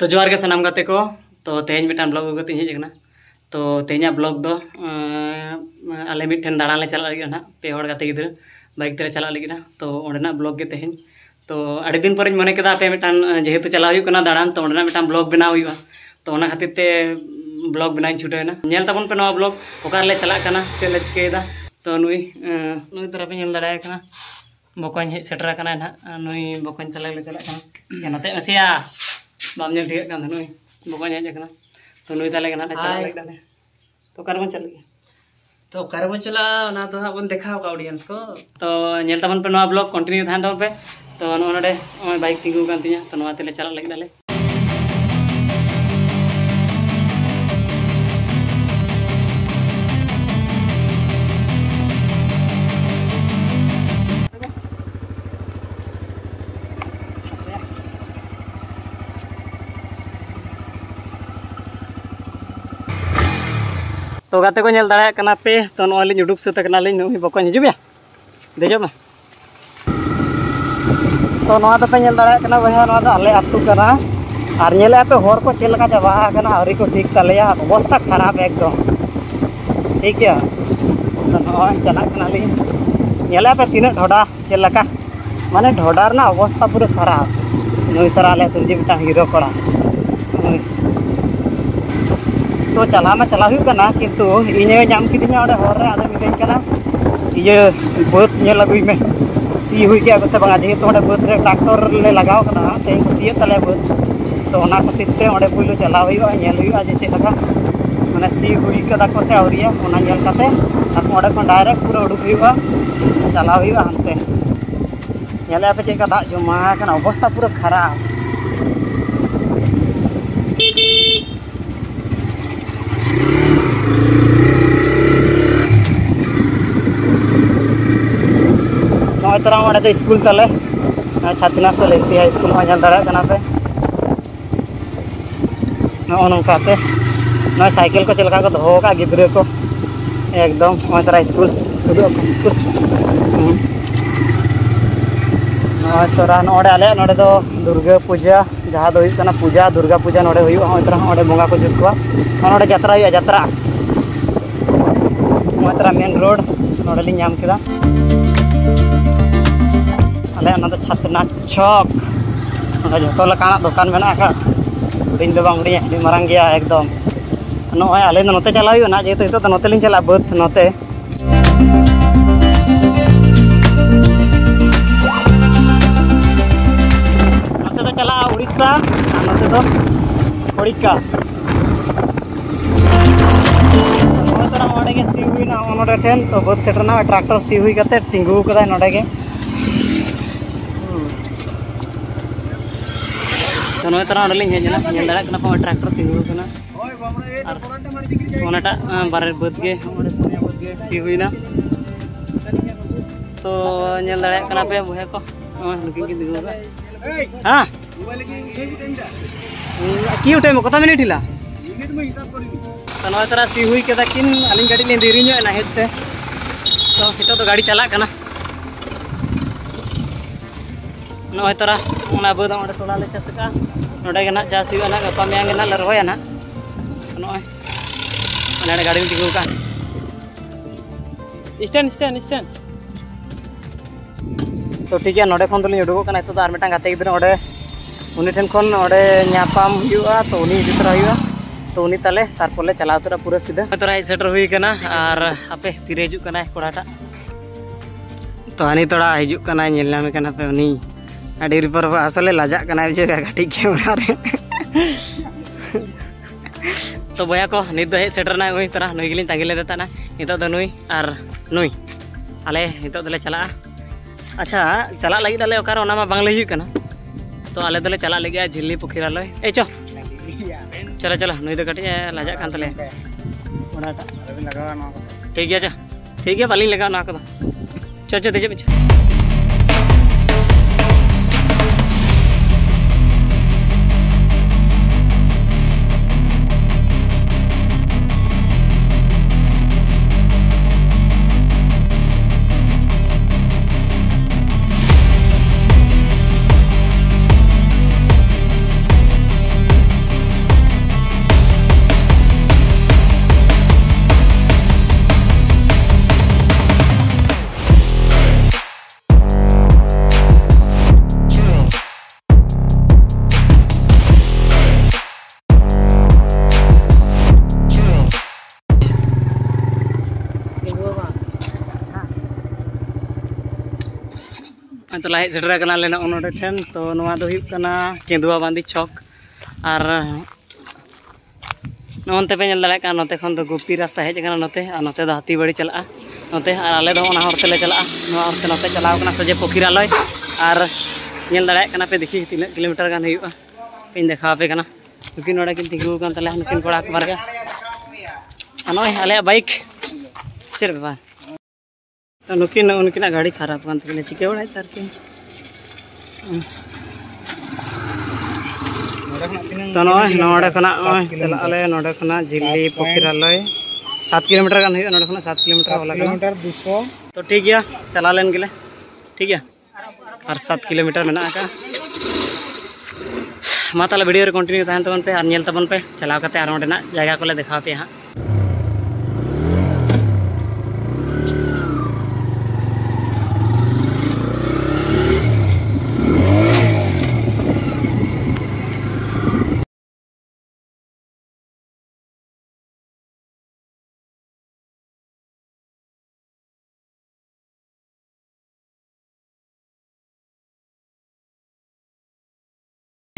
तो जोहार के सनाम गाते को तो तेहेन मिटान ब्लॉग को तीन हेजना तो तेहेन ब्लॉग दो आले मिटन दाड़ा ले चला लगी ना पे होड़ गाते गिदर बाइक तेरे चला लगी ना तो ओडना ब्लॉग के तेहेन तो आडे दिन पर मने केदा पे मिटान जेहेतु चला हुई कना दाड़ान तो ओडना मिटान ब्लॉग बनाव हुई तो ओना खातिर ते ब्लॉग बनाई छुटेना नेल तबन पे नवा ब्लॉग ओकार ले चला कना चले चिकेदा तो नुई नुई तरफ पे नेल दाड़ा कना बोकोन हे सेटरा कना ना नुई बोकोन चला ले चला कना यानते मसिया बाम नेल ठीक कन नुई बोकोन हे जकना तो नुई ताले कना चला ले कना तो कारबन चल गया तो कारबन चला ना तो अपन देखाओ का ऑडियंस को तो नेल तबन पे नवा ब्लॉग कंटिन्यू थान तबन पे तो नोडे बाइक तिंगु कन तिया तो नवा तेले चला ले दाले तो गाते को नेल दाड़ा कना पे तो नवा लिन उडुक से तकना लिन नुई बकन हिजुब या देजो मा तो नवा तो पे नेल दाड़ा कना बया नवा तो आले अतु कना आर नेले पे होर को चेल लगा जावा कना हरी को ठीक चलेया अवस्था खराब है एकदम ठीक है तो नवा चला कना लिन नेले पे तीन ढोडा चेल लगा माने ढोडार ना अवस्था पूरा खराब नुई तरह ले तुम जी बेटा हीरो कोड़ा तो चला में चला हुई करना किंतु इन्हें जाम कितने और हो रहा है आदमी देख करना ये बहुत ये लगी में सी हुई क्या कुछ बंगा जी तो बहुत ट्रैक्टर ले लगाओ करना तो इनको सी तले बहुत तो ना कुछ इतने और बोलो चला हुई और ये लगी आज चेक लगा मैंने सी हुई का तक से और ये होना ये करते अब और को डायरेक्ट पूरा उड़ हुई हुआ चला हुई हुआ हमते ये ले पे चेक का जो मां का अवस्था पूरा खराब तरह तो स्कूल चले छातना से लेसिया स्कूल में जल दाड़ा पे नौकाते ना साइकिल को चलका को धो का गिद्रे को एकदम ना तरह स्कूल स्कूल ना तरह नोड़े आले नोड़े तो दुर्गा पूजा जहाँ दो पूजा दुर्गा पूजा नोड़े हुई ना तरह बंगा को जुट को ना जत्रा हुई जत्रा ना तरह मेन रोड नोड़े लिंग नाम किया ᱟᱞᱮ ᱪᱷᱟᱛᱱᱟ ᱪᱷᱚᱠ ᱡᱚᱛᱚ ᱞᱮᱠᱟᱱᱟᱜ ᱫᱚᱠᱟᱱ ᱢᱮᱱᱟᱜ ᱟᱠᱟᱫ ᱤᱧ ᱫᱚ ᱵᱟᱝ ᱩᱰᱤᱧᱟ ᱟᱹᱰᱤ ᱢᱟᱨᱟᱝ ᱜᱮᱭᱟ ᱮᱠᱫᱚᱢ ᱱᱚᱜᱼᱚᱭ ᱟᱞᱮ ᱫᱚ ᱱᱚᱛᱮ ᱪᱟᱞᱟᱣ ᱦᱩᱭᱩᱜᱼᱟ ᱱᱟᱜ ᱡᱮᱦᱮᱛᱩ ᱱᱤᱛᱚᱜ ᱫᱚ ᱱᱚᱛᱮ ᱞᱤᱧ ᱪᱟᱞᱟᱜᱼᱟ ᱵᱟᱹᱫᱽ ᱱᱚᱛᱮ ᱱᱚᱛᱮ ᱫᱚ ᱪᱟᱞᱟᱜᱼᱟ ᱩᱲᱤᱥᱥᱟ ᱟᱨ ᱱᱚᱛᱮ ᱫᱚ ᱠᱚᱲᱤᱠᱟ ᱱᱚᱣᱟ ᱛᱟᱨᱟ ᱚᱸᱰᱮ ᱜᱮ ᱥᱤ ᱦᱩᱭᱱᱟ ᱚᱱᱚᱰᱮ ᱴᱷᱮᱱ ᱛᱚ ᱵᱟᱹᱫᱽ ᱥᱮᱴᱮᱨᱱᱟ ᱴᱨᱟᱠᱴᱚᱨ ᱥᱤ ᱦᱩᱭ ᱠᱟᱛᱮ ᱛᱤᱸᱜᱩ ᱠᱟᱫᱟᱭ ᱱᱚᱰᱮ ᱜᱮ तो नोए तरह ओडलिं हेजना नेल दाड़ा कना पा ट्रैक्टर तिंगु कना ओय बामरे बारे बदगे ओडे पुने बदगे सी होइना तो नेल दाड़ा कना पे बुहे को लुकिंग कि दिगु हां मोबाइल के ये टाइम दा किउ टाइम कता मिनिट हिला मिनिट में हिसाब करबी तो नोए तरह सी हुई केदा किन आलिं गाड़ी ले देरी नो एना हेते तो कितो तो गाड़ी चला कना नोए तरह ᱚᱱᱟ ᱵᱟᱹᱫ ᱚᱸᱰᱮ ᱛᱚᱞᱟ ᱞᱮ ᱪᱟᱥ ᱟᱠᱟᱫᱼᱟ ᱱᱚᱰᱮ ᱜᱮ ᱱᱟᱜ ᱪᱟᱥ ᱦᱩᱭᱩᱜᱼᱟ ᱱᱟᱜ ᱜᱟᱯᱟ ᱢᱮᱭᱟᱝ ᱜᱮ ᱱᱟᱜ ᱞᱮ ᱨᱚᱦᱚᱭᱟ ᱱᱟᱜ ᱱᱚᱜᱼᱚᱭ ᱚᱱᱟᱰᱮ ᱜᱟᱹᱰᱤᱧ ᱛᱤᱸᱜᱩ ᱟᱠᱟᱫᱼᱟ ᱥᱴᱮᱱ ᱛᱚ ᱴᱷᱤᱠ ᱜᱮᱭᱟ ᱱᱚᱰᱮ ᱠᱷᱚᱱ ᱫᱚᱞᱤᱧ ᱩᱰᱩᱠᱚᱜ ᱠᱟᱱᱟ ᱱᱤᱛᱚᱜ ᱫᱚ ᱟᱨ ᱢᱤᱫᱴᱟᱝ ᱜᱟᱛᱮ ᱜᱤᱫᱽᱨᱟᱹ ᱚᱸᱰᱮ ᱩᱱᱤ ᱴᱷᱮᱱ ᱠᱷᱚᱱ ᱚᱸᱰᱮ ᱧᱟᱯᱟᱢ ᱦᱩᱭᱩᱜᱼᱟ ᱛᱚ ᱩᱱᱤ ᱤᱫᱤ ᱛᱚᱨᱟ ᱦᱩᱭᱩᱜᱼᱟ ᱛᱚ ᱩᱱᱤ ᱛᱟᱞᱮ ᱛᱟᱨᱯᱚᱨ ᱞᱮ ᱪᱟᱞᱟᱣ ᱩᱛᱟᱹᱨᱟ ᱯᱩᱨᱟᱹ ᱥᱤᱫᱷᱟᱹ ᱛᱚᱨᱟ ᱦᱮᱡ ᱥᱮᱴᱮᱨ ᱦᱩᱭ ᱟᱠᱟᱱᱟ ᱟᱨ ᱟᱯᱮ ᱛᱤᱨᱮ ᱦᱤᱡᱩᱜ ᱠᱟᱱᱟᱭ ᱠᱚᱲᱟᱴᱟᱜ ᱛᱚ ᱦᱟᱹᱱᱤ ᱛᱚᱲᱟ ᱦᱤᱡᱩᱜ ᱠᱟᱱᱟᱭ ᱧᱮᱞ ᱧᱟᱢᱮ ᱠᱟᱱᱟ ᱯᱮ ᱩᱱᱤ अडीर पर असले लजाक कना बिचे गाटी कैमरा रे तो बया को नित दो सेटरना उई तरह नुई गेलिन तांगिले देताना नितो द नुई आर नुई आले नितो दले चला अच्छा चला लागि दले ओकार ओना मा बांगले हिय कना तो आले दले चला लगिया झिल्ली पोखिरालय ए चो चला चला नुई द कटी लजाक कान तले ओनाटा अरे लगावा ना ठीक गया जा ठीक है वाली लगा ना को चो चो देजे बिचे तो लाइट सेटर करना लेना उन्होंने ठेन तो नवा दो हिप करना केंदुआ बांधी चौक और नोंते पे नल लाइट करना नोंते खान तो गुप्ती रास्ता है जगह नोंते नोंते दा हाथी बड़ी चला नोंते और आले दो ना औरते ले चला नों औरते नोंते चलाओ करना सोचे पोखिरालय और नल लाइट करना पे देखी 3 किलोमीटर गान हुआ पे देखा पे करना क्योंकि नोडा किन तिगु गान तले हनकिन पड़ा के मारगा अनोय आले बाइक चल बाबा तो नुकिन उनकी ना गाड़ी खराब बंद करने चिके उड़ाई तार के तो नोड़ा खाना चला अले नोड़ा खाना झिल्ली पखिरालय 7 किलोमीटर का नहीं नोड़ा खाना 7 किलोमीटर वाला किलोमीटर 200 तो ठीक है चला लेन के ले ठीक है और 7 किलोमीटर में ना आका माता ला वीडियो रे कंटिन्यू ताहन तबन पे और नेल तबन पे चलाव करते आर नोडे ना जगह को ले दिखाओ पे यहां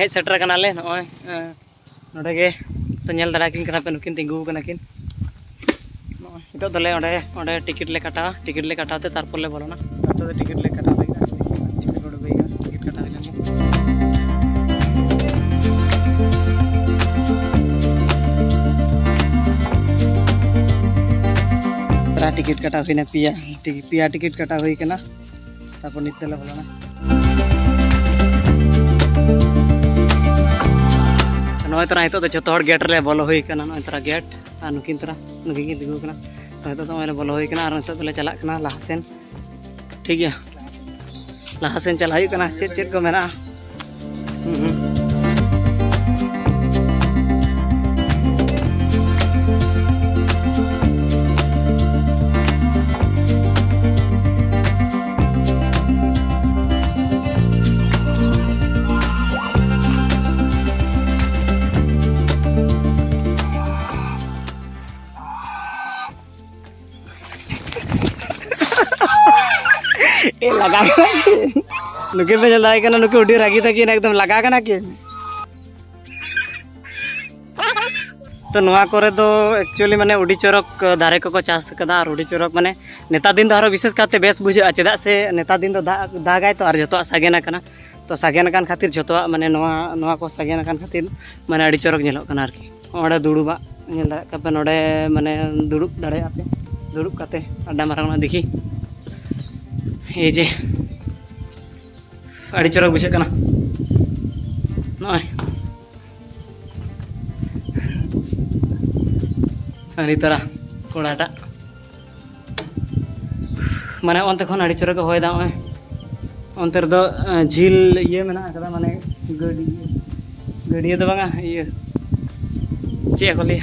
है सेटर करना ले नोय नोडे के तो नेल दड़ा किन करा पे नुकिन तिंगु कना किन नोय इतो दले ओडे ओडे टिकट ले काटाते तारपर ले बोलना तो टिकट ले काटा लेगा से रोड गईगा टिकट काटा लेगा तरा टिकट काटा होइना पिया टिकट काटा होई कना तारपर नितले बोलना नोय तरा हितो तो जतो हर गेट रे बोलो होई कना नोय तरा गेट आ नुकिन तरा नुकिन दिगु कना तो हितो तो मैले बोलो होई कना आर नसे तले चला कना लाहसेन ठीक है लाहसेन चला होई कना चेत चेत को मेरा ए लगा नुके पे चल रहा है नुके उठी रागी था कि एकदम लगा करना कि तो नवा कोरे तो एक्चुअली माने उडी चोरक धारे को चास कदा और उडी चोरक माने नेता दिन दारो विशेष करते बेस बुझे चेदा से नेता दिन तो दागाय तो और जतो सागेना करना तो सागेना कान खातिर जतो माने नवा नवा को सागेना कान खातिर माने उडी चोरक नेलो करना आरकी ओडे दुडुबा नेल कपन ओडे माने दुडुब दाड़े आपे दुडुब करते अड्डा मारना देखी ये जे अड़ी चोरक बुझे कना नोय तरा कोड़ाटा माने ओनते खन अड़ी चोरक होय दा नोय ओनते दो झील ये मेना कदा माने गडी गडी तो बांगा ये चे को ले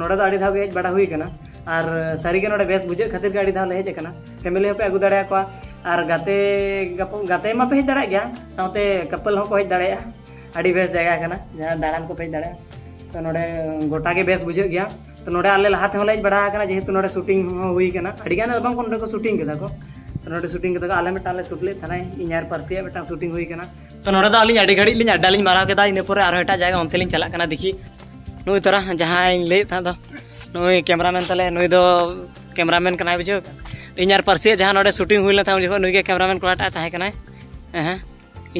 ᱱᱚᱰᱟ ᱟᱹᱰᱤ ᱫᱷᱟᱣ ᱜᱮ ᱦᱮᱡ ᱵᱟᱲᱟ ᱦᱩᱭ ᱠᱟᱱᱟ ᱟᱨ ᱥᱟᱹᱨᱤᱜᱮ ᱱᱚᱰᱮ ᱵᱮᱥ ᱵᱩᱡᱷᱟᱹᱜ ᱠᱷᱟᱹᱛᱤᱨ ᱜᱮ ᱟᱹᱰᱤ ᱫᱷᱟᱣ ᱞᱮ ᱦᱮᱡ ᱟᱠᱟᱱᱟ ᱯᱷᱮᱢᱮᱞᱤ ᱦᱚᱸᱯᱮ ᱟᱹᱜᱩ ᱫᱟᱲᱮᱭᱟ ᱠᱚᱣᱟ ᱟᱨ ᱜᱟᱛᱮ ᱢᱟᱯᱮ ᱦᱮᱡ ᱫᱟᱲᱮᱭᱟᱜ ᱜᱮᱭᱟ ᱥᱟᱶᱛᱮ ᱠᱟᱯᱚᱞ ᱦᱚᱸᱠᱚ ᱦᱮᱡ ᱫᱟᱲᱮᱭᱟᱜᱼᱟ ᱟᱹᱰᱤ ᱵᱮᱥ ᱡᱟᱭᱜᱟ ᱠᱟᱱᱟ ᱡᱟᱦᱟᱸ ᱫᱟᱬᱟᱱ ᱠᱚᱯᱮ ᱦᱮᱡ ᱫᱟᱲᱮᱭᱟᱜᱼᱟ ᱛᱚ ᱱᱚᱰᱮ ᱜᱚᱴᱟ ᱜᱮ ᱵᱮᱥ ᱵᱩᱡᱷᱟᱹᱜ ᱜᱮᱭᱟ ᱛᱚ ᱱᱚᱰᱮ ᱟᱞᱮ ᱞᱟᱦᱟ ᱛᱮᱦᱚᱸ ᱞᱮ ᱦᱮᱡ ᱵᱟᱲᱟ ᱟᱠᱟᱱᱟ ᱡᱮᱦᱮᱛᱩ ᱱᱚᱰᱮ ᱥᱩᱴᱤᱝ ᱦᱚᱸ ᱦᱩᱭ ᱠᱟᱱᱟ ᱟᱹᱰᱤ ᱜᱟᱱ ᱵᱟᱝ ᱱᱚᱰᱮ ᱠᱚ ᱥᱩᱴᱤᱝ ᱠᱮᱫᱟ ᱠᱚ ᱛᱚ ᱱᱚᱰᱮ ᱥᱩᱴᱤᱝ ᱠᱮᱫᱟ ᱠᱚ ᱟᱞᱮ ᱢᱤᱫᱴᱟᱝ ᱞᱮ ᱥᱩᱴ ᱞᱮᱫ ᱛᱟᱦᱮᱱᱟ ᱤᱧ ᱟᱨ ᱯᱟᱨᱥᱤᱭᱟ ᱢᱤᱫᱴᱟᱝ ᱥᱩᱴᱤᱝ ᱦᱩᱭ ᱠᱟᱱᱟ ᱛᱚ ᱱᱚᱰᱮ ᱫᱚ ᱟᱹᱞᱤᱧ ᱟᱹᱰᱤ ᱜᱷᱟᱹᱲᱤᱡ ᱞᱤᱧ ᱟᱰᱰᱟ ᱞᱤᱧ ᱢᱟᱨᱟᱣ ᱠᱮᱫᱟ ᱤᱱᱟᱹ ᱯᱚᱨᱮ ᱟᱨᱦᱚᱸ ᱮᱴᱟᱜ ᱡᱟᱭᱜᱟ ᱚᱱᱛᱮ ᱞᱤᱧ ᱪᱟᱞᱟᱜ ᱠᱟᱱᱟ ᱫᱮᱠᱷᱤ ᱱᱩᱭ ᱛᱚᱨᱟ ᱡᱟᱦᱟᱸᱭ ᱞᱟᱹᱭ ᱛᱟᱦᱮᱸ ᱫᱚ ᱱᱩᱭ ᱠᱮᱢᱮᱨᱟᱢᱮᱱ ᱛᱟᱞᱮ ᱱᱩᱭ ᱫᱚ ᱠᱮᱢᱮᱨᱟᱢᱮᱱ ᱠᱟᱱᱟᱭ ᱵᱩᱡᱷᱟᱹᱣ ᱤᱧ ᱟᱨ ᱯᱟᱨᱥᱤᱭᱟ ᱡᱟᱦᱟᱸ ᱱᱚᱰᱮ ᱥᱩᱴᱤᱝ ᱦᱩᱭ ᱞᱮᱱ ᱛᱟᱦᱮᱸ ᱩᱱ ᱡᱚᱠᱷᱚᱱ ᱱᱩᱭ ᱜᱮ ᱠᱮᱢᱮᱨᱟᱢᱮᱱ ᱠᱚᱲᱟᱴᱟᱜ ᱛᱟᱦᱮᱸ ᱠᱟᱱᱟᱭ ᱦᱮᱸ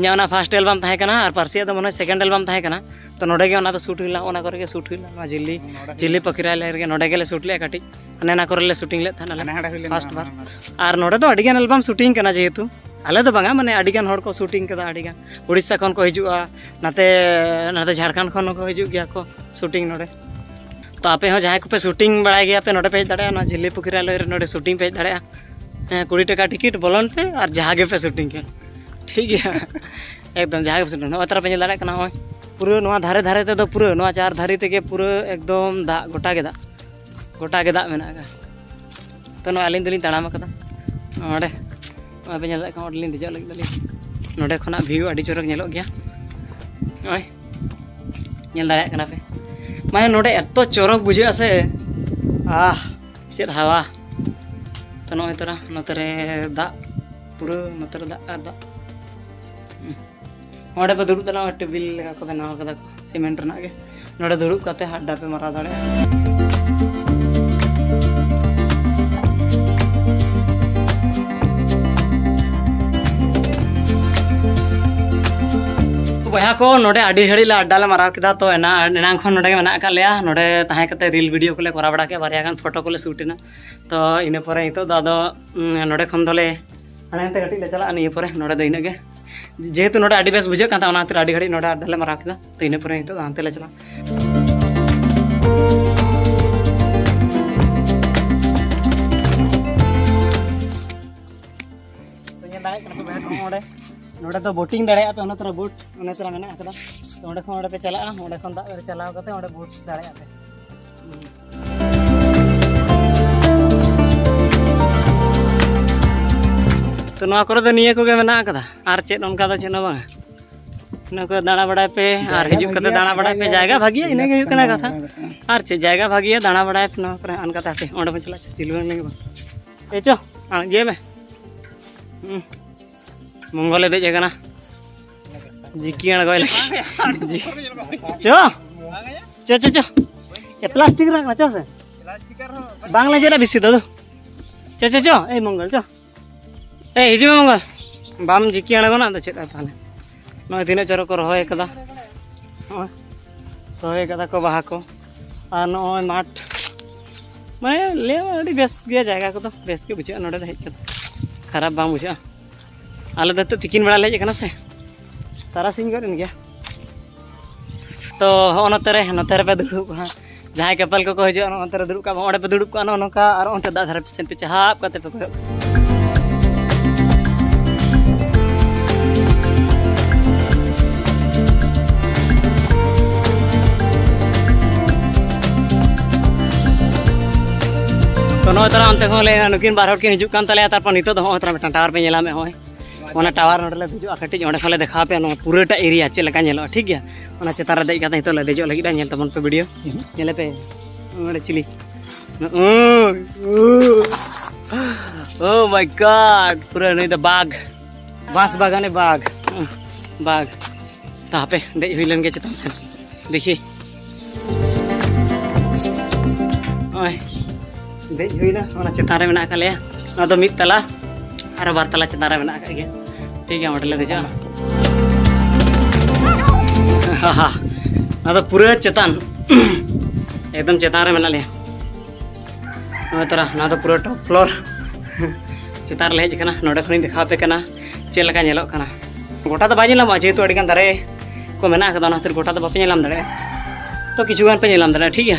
ᱤᱧᱟᱹᱜ ᱚᱱᱟ ᱯᱷᱟᱥᱴ ᱮᱞᱵᱟᱢ ᱛᱟᱦᱮᱸ ᱠᱟᱱᱟ ᱟᱨ ᱯᱟᱨᱥᱤᱭᱟ ᱫᱚ ᱢᱟᱱᱮ ᱥᱮᱠᱮᱱᱰ ᱮᱞᱵᱟᱢ ᱛᱟᱦᱮᱸ ᱠᱟᱱᱟ ᱛᱚ ᱱᱚᱰᱮ ᱜᱮ ᱚᱱᱟ ᱫᱚ ᱥᱩᱴ ᱦᱩᱭ ᱞᱮᱱᱟ ᱚᱱᱟ ᱠᱚᱨᱮ ᱜᱮ ᱥᱩᱴ ᱦᱩᱭ ᱞᱮᱱᱟ ᱱᱚᱣᱟ ᱡᱷᱤᱞᱞᱤ ᱯᱟᱠᱷᱤᱨᱟᱞᱚᱭ ᱨᱮᱜᱮ ᱱᱚᱰᱮ ᱜᱮᱞᱮ ᱥᱩᱴ ᱞᱮᱜᱼᱟ ᱠᱟᱹᱴᱤᱡ ᱚᱱᱮ ᱚᱱᱟ ᱠᱚᱨᱮ ᱞᱮ ᱥᱩᱴᱤᱝ ᱞᱮᱫ ᱛᱟᱦᱮᱱᱟ ᱯᱷᱟᱥᱴ ᱵᱟᱨ ᱟᱨ ᱱᱚᱰᱮ ᱫᱚ ᱟᱹᱰᱤ ᱜᱟᱱ ᱮᱞᱵᱟᱢ ᱥᱩᱴᱤᱝ ᱠᱟᱱᱟ ᱡᱮᱦᱮᱛᱩ ᱟᱞᱮ ᱫᱚ ᱵᱟᱝᱟ ᱢᱟᱱᱮ ᱟᱹᱰᱤ ᱜᱟᱱ ᱦᱚᱲ ᱠᱚ ᱥᱩᱴᱤᱝ ᱠᱮᱫᱟ ᱟᱹᱰᱤ ᱜᱟᱱ ᱩᱲᱤᱥᱥᱟ ᱠᱷᱚᱱ ᱠᱚ ᱦᱤᱡᱩᱜᱼᱟ ᱱᱟᱛᱮ ᱡᱷᱟᱲᱠᱷᱚᱸᱰ ᱠᱷᱚᱱ ᱦᱚᱸᱠᱚ ᱦᱤᱡᱩᱜ ᱜᱮᱭᱟ ᱠᱚ ᱥᱩᱴᱤᱝ ᱱᱚᱰᱮ ᱛᱚ ᱟᱯᱮ ᱦᱚᱸ ᱡᱟᱦᱟᱸᱭ ᱠᱚᱯᱮ ᱥᱩᱴᱤᱝ ᱵᱟᱲᱟᱭ ᱜᱮᱭᱟ ᱯᱮ ᱱᱚᱰᱮ ᱯᱮ ᱦᱮᱡ ᱫᱟᱲᱮᱭᱟᱜᱼᱟ ᱱᱚᱣᱟ ᱡᱷᱤᱞᱞᱤ ᱯᱟᱠᱷᱤᱨᱟᱞᱚᱭ ᱨᱮ ᱱᱚᱰᱮ ᱥᱩᱴᱤᱝ ᱯᱮ ᱦᱮᱡ ᱫᱟᱲᱮᱭᱟᱜᱼᱟ ᱦᱮᱸ 20 ᱴᱟᱠᱟ ᱴᱤᱠᱤᱴ ᱵᱚᱞᱚᱱ ᱯᱮ ᱟᱨ ᱡᱟᱦᱟᱸ ᱜᱮᱯᱮ ᱥᱩᱴᱤᱝ ᱠᱮ ᱴᱷᱤᱠ ᱜᱮᱭᱟ ᱮᱠᱫᱚᱢ ᱡᱟᱦᱟᱸ ᱜᱮᱯᱮ ᱥᱩᱴᱤᱝ ᱱᱚᱣᱟ ᱛᱟᱨᱟ ᱯᱮ ᱧᱮᱞ ᱫᱟᱲᱮᱭᱟᱜ ᱠᱟᱱᱟ ᱱᱚᱜᱼᱚᱭ ᱯᱩᱨᱟᱹ ᱱᱚᱣᱟ ᱫᱷᱟᱨᱮ ᱫᱷᱟᱨᱮ ᱛᱮᱫᱚ ᱯᱩᱨᱟᱹ ᱱᱚᱣᱟ ᱪᱟᱨ ᱫᱷᱟᱨᱮ ᱛᱮᱜᱮ ᱯᱩᱨᱟᱹ ᱮᱠᱫᱚᱢ ᱫᱟᱜ ᱜᱚᱴᱟᱜᱮ ᱫᱟᱜ ᱢᱮᱱᱟᱜᱼᱟ ᱛᱚ ᱱᱚᱣᱟ ᱟᱹᱞᱤᱧ ᱫᱚᱞᱤᱧ ᱛᱟᱲᱟᱢ ᱟᱠᱟᱫᱟ ᱱᱚᱰᱮ ᱱᱚᱣᱟ ᱯᱮ ᱧᱮᱞ ᱫᱟᱲᱮᱭᱟᱜ ᱠᱟᱱᱟ ᱚᱸᱰᱮᱞᱤᱧ ᱫᱮᱡᱚᱜ ᱞᱟᱹᱜᱤᱫ ᱫᱚᱞᱤᱧ ᱱᱚᱰᱮ ᱠᱷᱚᱱᱟᱜ ᱵᱷᱤᱭᱩ ᱟᱹᱰᱤ ᱪᱚᱨᱚᱠ ᱧᱮᱞᱚᱜ ᱜᱮᱭᱟ ᱱᱚᱜᱼᱚᱭ ᱧᱮᱞ ᱫᱟᱲᱮᱭᱟᱜ ᱠᱟᱱᱟ ᱯᱮ माने नोडे एतो चोरक बुझे आसे आह चेत हावा तो नोय तरा नतरे दा पुरो नतरे दा आर दा नोडे पे दुरुत ना टेबिल लगा को ना कदा सीमेंट ना के नोडे दुरुत काते हाडा पे मारा दाड़े बया को नोडे आडी घड़ी ला अड्डा ला मारा किदा तो एना एना खन नोडे मना का लेया नोडे ताहे कते रील वीडियो को ले करा बडा के बारिया गन फोटो को ले शूट ना तो इने परे इतो दादो नोडे खन दोले अनते गटी ले चला अन ये परे नोडे दइने के जेतु नोडे आडी बेस बुझे काता ओना आडी घड़ी नोडे अड्डा ला मारा किदा तो इने परे इतो दानते ले चला तो ये दाए कने बया को नोडे नोडे तो बोटिंग दाड़े पे ओना बोट ओना तरा मेना कदा तो ओडे खन ओडे पे चला ओडे खन दा चलाव कते ओडे बोट दाड़े पे तो नवा करे तो निये को के मेना कदा आर चेत ओनका तो चेनो बांगा इना को दाणा बडाय पे आर हिजुक कते दाणा बडाय पे जायगा भागिया इने के हुकना कथा आर चे जायगा भागिया दाणा बडाय पे नवा करे अन कता पे ओडे पे चला चिलवे ने के एचो आ जे में Mongol itu aja karena jiki anak gue lagi. Coba, coba. Ya plastik kan macam apa? Bangla aja lah bisita tuh. Coba. Eh Mongol coba. Eh hiji Mongol. Bam jiki anak gue nanti cerita panen. Nah ini cara korhoy kata. Korhoy kata kau bahako. Ano mat. Mana lewat di best dia jaga kau tuh best ke bucian udah dah ikut. Karab bam bucian. Alada tuh tikin bala lagi karena sih Tara Singh kan ya. Toh onotare pe duduk ha. Jahay kapal ko hijau onotare duduk ka onde pe duduk ka onoka aro onte 10% pe chahap kate pe. Tono tara onte ko le nukin bar hor kin hijuk kan tale atar pan nito do ontra metan tawar pe nyelame hoy. Ona tawar node le hijua katik onde khole dekha pe no pura ta area che leka nyelo thik gaya ona chetar re dej kata hito le dejok lagi da nyel tamon pe video nyele pe onde chili oh my god pura noi da bag bas bagane bag ta pe dej hilen ge chetam sen dekhi oi dej hoina ona chetar re mena ka leya na do mit tala Ara bartala cendara mana kayak gitu, tiga model itu aja. Hahaha, ada pura cetan, itu cendara mana leh. Ntar, ada pura top floor, cendara leh jika na, noda kering dikhape kana, celakan nyelok kana. Kota tuh banyak lama aja itu adikan tarik, kau mana kata orang terkota tuh bapaknya lama tarik, tuh kicuan punya lama tarik, tiga.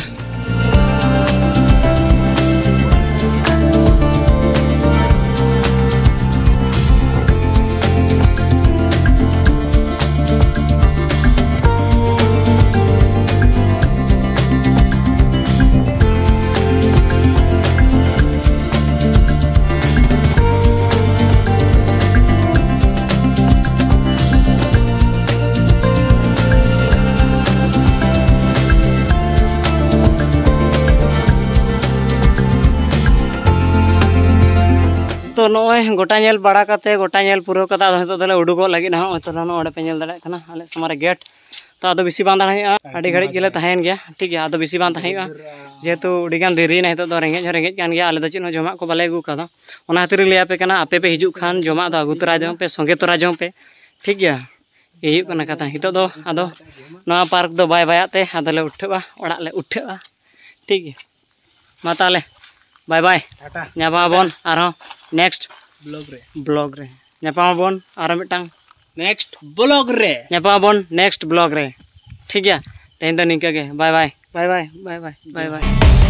तो नोए गोटा nail बड़ा कते गोटा nail पुरो कता तो तले उडुगो लगी ना तो नो ओडे पेंजल दड़े कना आले समारे गेट तो आदो बिसी बांधा है आडी घड़ी गेले तहेन गया ठीक है आदो बिसी बांधा है जेतु उडी गान देरी ना तो रेंगे रेंगे कान गया आले तो चिनो जमा को बाले गु कदा ओना हतिर लिया पे कना आपे पे हिजुक खान जमा दो अगु तरा जम पे संगे तरा जम पे ठीक है एही कना कथा हितो दो आदो नवा पार्क दो बाय बायते आदले उठवा ओडा ले उठवा ठीक है माताले बाय बाय टाटा न्याबा बोन आरो नेक्स्ट ब्लॉग रे न्यापा बोन आरो मिटंग नेक्स्ट ब्लॉग रे न्यापा बोन नेक्स्ट ब्लॉग रे ठीक है तेन तो निके के bye bye bye bye bye bye bye bye